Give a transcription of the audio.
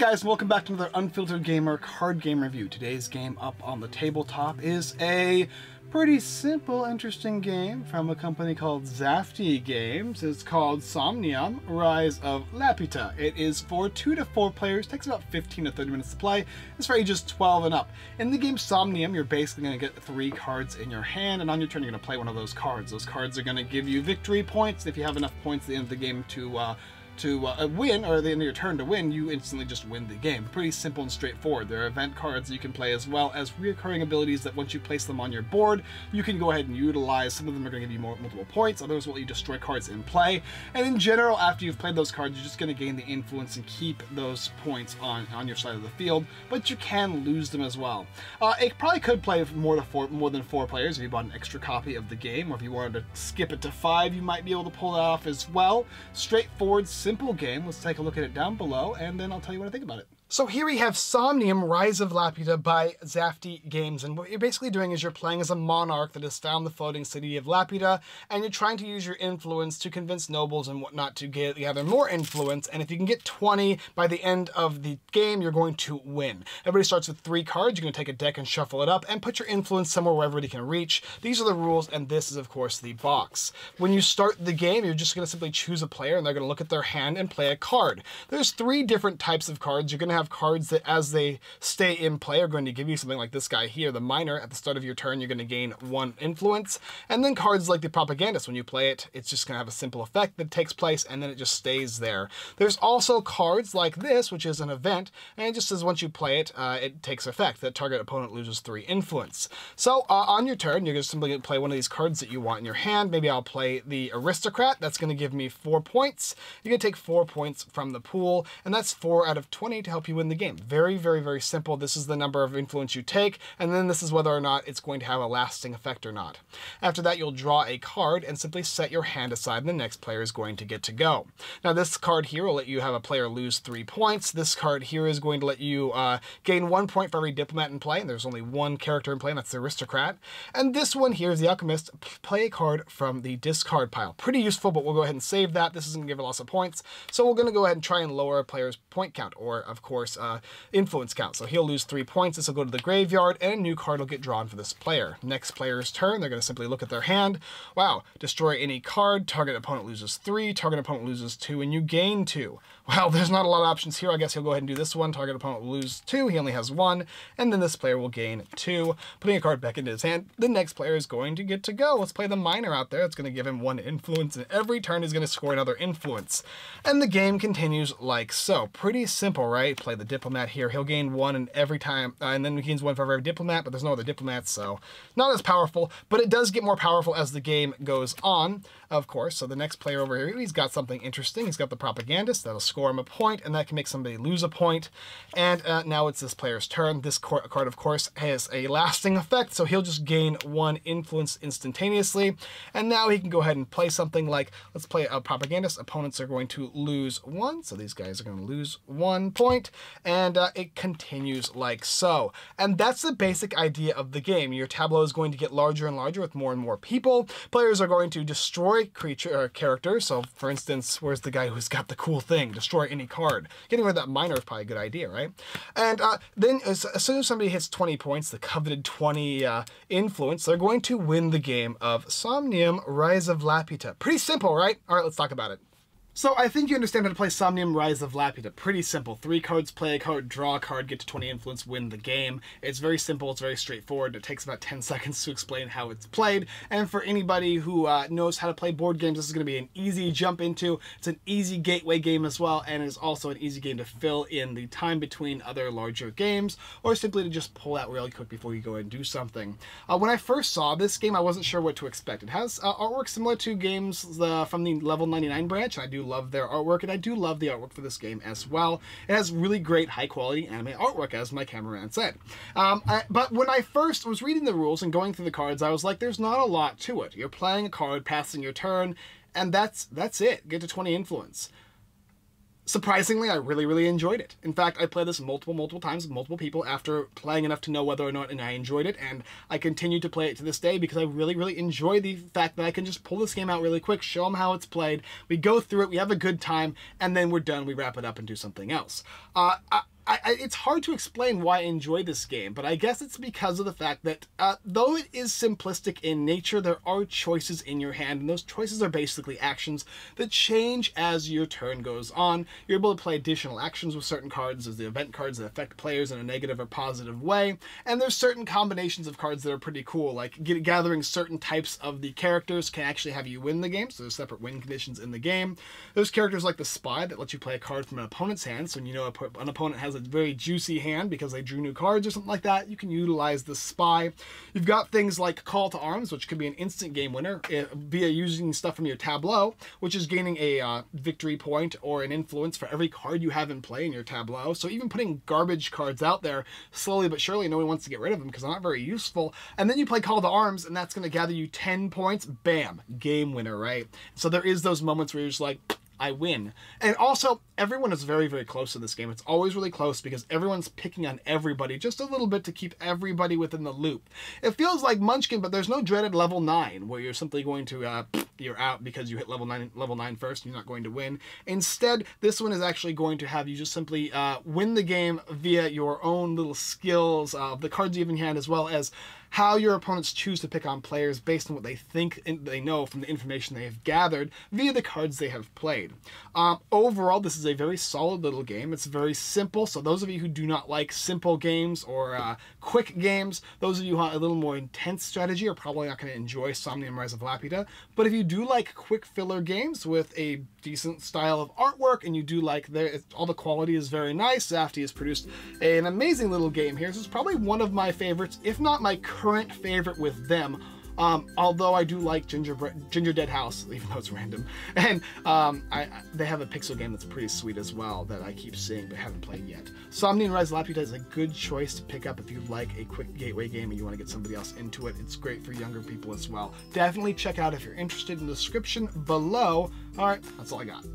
guys, welcome back to another Unfiltered Gamer card game review. Today's game up on the tabletop is a pretty simple, interesting game from a company called Zafty Games. It's called Somnium Rise of Laputa. It is for 2 to 4 players, takes about 15 to 30 minutes to play. It's for ages 12 and up. In the game Somnium, you're basically going to get 3 cards in your hand, and on your turn you're going to play one of those cards. Those cards are going to give you victory points. If you have enough points at the end of the game to win, or at the end of your turn to win, you instantly just win the game. Pretty simple and straightforward. There are event cards that you can play as well as reoccurring abilities that once you place them on your board, you can go ahead and utilize. Some of them are going to give you multiple points, others will let you destroy cards in play. And in general, after you've played those cards, you're just going to gain the influence and keep those points on your side of the field, but you can lose them as well. It probably could play more than four players if you bought an extra copy of the game, or if you wanted to skip it to 5, you might be able to pull that off as well. Straightforward, simple game. Let's take a look at it down below, and then I'll tell you what I think about it. So here we have Somnium Rise of Laputa by Zafty Games, and what you're basically doing is you're playing as a monarch that has found the floating city of Laputa, and you're trying to use your influence to convince nobles and whatnot to gather more influence, and if you can get 20 by the end of the game, you're going to win. Everybody starts with 3 cards. You're going to take a deck and shuffle it up, and put your influence somewhere where everybody can reach. These are the rules, and this is, of course, the box. When you start the game, you're just going to simply choose a player, and they're going to look at their hand and play a card. There's 3 different types of cards. You're going to have cards that as they stay in play are going to give you something like this guy here, the miner. At the start of your turn, you're going to gain 1 influence. And then cards like the propagandist, when you play it, it's just going to have a simple effect that takes place, and then it just stays there. There's also cards like this, which is an event, and it just says once you play it, it takes effect. That target opponent loses 3 influence. So on your turn, you're just simply going to play one of these cards that you want in your hand. Maybe I'll play the aristocrat. That's going to give me 4 points. You're going to take 4 points from the pool, and that's 4 out of 20 to help you win the game. Very, very, very simple. This is the number of influence you take, and then this is whether or not it's going to have a lasting effect or not. After that, you'll draw a card and simply set your hand aside, and the next player is going to get to go. Now, this card here will let you have a player lose 3 points. This card here is going to let you gain 1 point for every diplomat in play, and there's only 1 character in play, and that's the aristocrat. And this one here is the alchemist. Play a card from the discard pile. Pretty useful, but we'll go ahead and save that. This isn't going to give a loss of points, so we're going to go ahead and try and lower a player's point count, or, of course, influence count. So he'll lose 3 points. This will go to the graveyard, and a new card will get drawn for this player. Next player's turn, they're going to simply look at their hand. Wow, destroy any card. Target opponent loses 3. Target opponent loses 2, and you gain 2. Well, there's not a lot of options here. I guess he'll go ahead and do this one. Target opponent will lose 2. He only has 1, and then this player will gain 2, putting a card back into his hand. The next player is going to get to go. Let's play the miner out there. It's going to give him 1 influence, and every turn he's going to score another influence. And the game continues like so. Pretty simple, right? Play the diplomat here. He'll gain 1, and every time, and then he gains 1 for every diplomat, but there's no other diplomats, so not as powerful, but it does get more powerful as the game goes on, of course. So the next player over here, he's got something interesting. He's got the propagandist. That'll score him a point, and that can make somebody lose a point. And now it's this player's turn. This card, of course, has a lasting effect, so he'll just gain 1 influence instantaneously. And now he can go ahead and play something like, let's play a propagandist. Opponents are going to lose 1, so these guys are going to lose 1 point. And it continues like so. And that's the basic idea of the game. Your tableau is going to get larger and larger with more and more people. Players are going to destroy characters. So, for instance, where's the guy who's got the cool thing? Destroy any card. Getting rid of that miner is probably a good idea, right? And then as soon as somebody hits 20 points, the coveted 20 influence, they're going to win the game of Somnium Rise of Laputa. Pretty simple, right? All right, let's talk about it. So I think you understand how to play Somnium Rise of Laputa. Pretty simple. 3 cards, play a card, draw a card, get to 20 influence, win the game. It's very simple, it's very straightforward. It takes about 10 seconds to explain how it's played. And for anybody who knows how to play board games, this is going to be an easy jump into. It's an easy gateway game as well, and it's also an easy game to fill in the time between other larger games, or simply to just pull out really quick before you go and do something. When I first saw this game, I wasn't sure what to expect. It has artwork similar to games from the Level 99 branch. I do love their artwork, and I do love the artwork for this game as well. It has really great high quality anime artwork, as my cameraman said. But when I first was reading the rules and going through the cards, I was like, there's not a lot to it. You're playing a card, passing your turn, and that's it. Get to 20 influence. Surprisingly, I really, really enjoyed it. In fact, I played this multiple times with multiple people after playing enough to know whether or not, and I enjoyed it, and I continue to play it to this day because I really, really enjoy the fact that I can just pull this game out really quick, show them how it's played, we go through it, we have a good time, and then we're done, we wrap it up and do something else. it's hard to explain why I enjoy this game, but I guess it's because of the fact that though it is simplistic in nature, there are choices in your hand, and those choices are basically actions that change as your turn goes on. You're able to play additional actions with certain cards as the event cards that affect players in a negative or positive way, and there's certain combinations of cards that are pretty cool, like gathering certain types of the characters can actually have you win the game, so there's separate win conditions in the game. There's characters like the Spy that lets you play a card from an opponent's hand, so when you know an opponent has a very juicy hand because they drew new cards or something like that, you can utilize the Spy. You've got things like Call to Arms, which could be an instant game winner via using stuff from your tableau, which is gaining a victory point or an influence for every card you have in play in your tableau. So even putting garbage cards out there, slowly but surely, no one wants to get rid of them because they're not very useful. And then you play Call to Arms, and that's going to gather you 10 points. Bam! Game winner, right? So there is those moments where you're just like, I win. And also, everyone is very, very close in this game. It's always really close because everyone's picking on everybody just a little bit to keep everybody within the loop. It feels like Munchkin, but there's no dreaded level 9 where you're simply going to, you're out because you hit level 9 first and you're not going to win. Instead, this one is actually going to have you just simply win the game via your own little skills, the cards you have in hand, as well as how your opponents choose to pick on players based on what they think they know from the information they have gathered via the cards they have played. Overall, this is a very solid little game. It's very simple, so those of you who do not like simple games or quick games, those of you who want a little more intense strategy are probably not going to enjoy Somnium Rise of Laputa. But if you do like quick filler games with a decent style of artwork, and you do like all the quality is very nice, Zafty has produced an amazing little game here, so it's probably one of my favorites, if not my current favorite with them, although I do like Ginger Dead House, even though it's random, and they have a pixel game that's pretty sweet as well that I keep seeing but haven't played yet. Somnium Rise of Laputa is a good choice to pick up if you like a quick gateway game and you want to get somebody else into it. It's great for younger people as well. Definitely check out if you're interested in the description below. Alright, that's all I got.